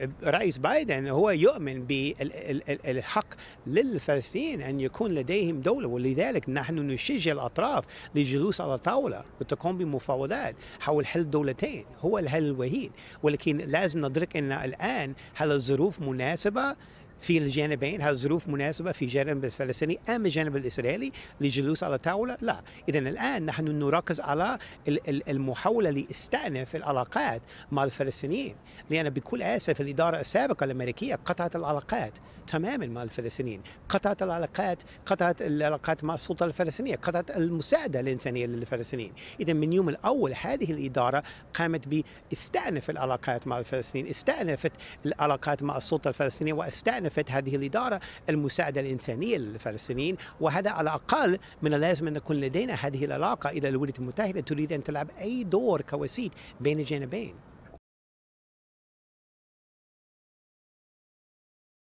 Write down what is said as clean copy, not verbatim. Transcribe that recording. الرئيس بايدن هو يؤمن بالحق للفلسطين أن يكون لديهم دولة، ولذلك نحن نشجع الأطراف للجلوس على الطاولة وتقوم بمفاوضات حول حل دولتين، هو الحل الوحيد. ولكن لازم ندرك أن الآن هل الظروف مناسبة في الجانبين؟ هل الظروف مناسبة في الجانب الفلسطيني أم الجانب الإسرائيلي للجلوس على الطاولة؟ لا. إذا الآن نحن نركز على المحاولة لاستئناف العلاقات مع الفلسطينيين، لأن بكل أسف الإدارة السابقة الأمريكية قطعت العلاقات تماما مع الفلسطينيين، قطعت العلاقات مع السلطة الفلسطينية، قطعت المساعدة الإنسانية للفلسطينيين. إذا من يوم الأول هذه الإدارة قامت باستئناف العلاقات مع الفلسطينيين، استأنفت العلاقات مع السلطة الفلسطينية، واستأنفت هذه الإدارة المساعدة الإنسانية للفلسطينيين. وهذا على الأقل من اللازم أن يكون لدينا هذه العلاقة إذا الولايات المتحدة تريد أن تلعب أي دور كوسيط بين الجانبين.